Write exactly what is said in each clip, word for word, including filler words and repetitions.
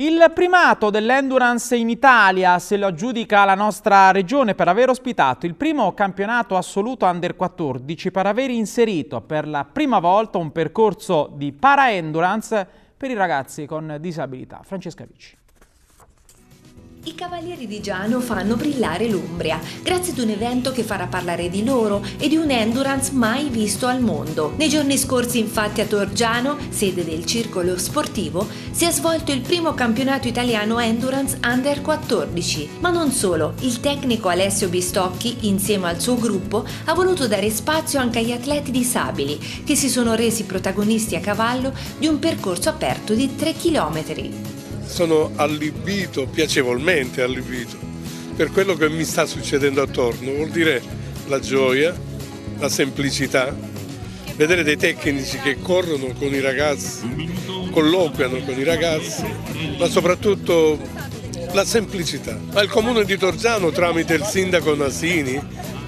Il primato dell'endurance in Italia se lo aggiudica la nostra regione per aver ospitato il primo campionato assoluto under quattordici, per aver inserito per la prima volta un percorso di paraendurance per i ragazzi con disabilità. Francesca Vici. I Cavalieri di Giano fanno brillare l'Umbria, grazie ad un evento che farà parlare di loro e di un endurance mai visto al mondo. Nei giorni scorsi, infatti, a Torgiano, sede del Circolo Sportivo, si è svolto il primo campionato italiano endurance under quattordici. Ma non solo, il tecnico Alessio Bistocchi, insieme al suo gruppo, ha voluto dare spazio anche agli atleti disabili, che si sono resi protagonisti a cavallo di un percorso aperto di tre chilometri. Sono allibito, piacevolmente allibito, per quello che mi sta succedendo attorno. Vuol dire la gioia, la semplicità, vedere dei tecnici che corrono con i ragazzi, colloquiano con i ragazzi, ma soprattutto la semplicità. Ma il comune di Torgiano, tramite il sindaco Nasini,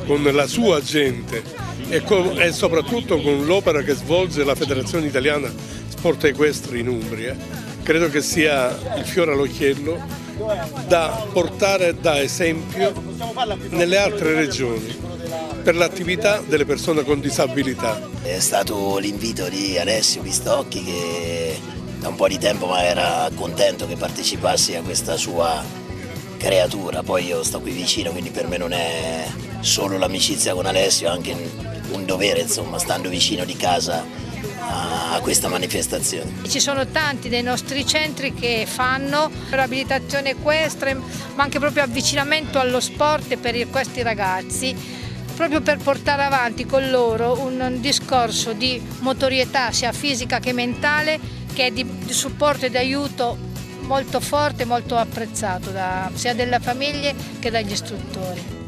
con la sua gente e, con, e soprattutto con l'opera che svolge la Federazione Italiana Sport Equestri in Umbria, credo che sia il fiore all'occhiello da portare da esempio nelle altre regioni per l'attività delle persone con disabilità. È stato l'invito di Alessio Bistocchi, che da un po' di tempo ma era contento che partecipassi a questa sua creatura. Poi io sto qui vicino, quindi per me non è solo l'amicizia con Alessio, è anche un dovere, insomma, stando vicino di casa a questa manifestazione. Ci sono tanti dei nostri centri che fanno riabilitazione equestre, ma anche proprio avvicinamento allo sport per questi ragazzi, proprio per portare avanti con loro un discorso di motorietà sia fisica che mentale, che è di, di supporto e di aiuto molto forte e molto apprezzato da, sia dalle famiglie che dagli istruttori.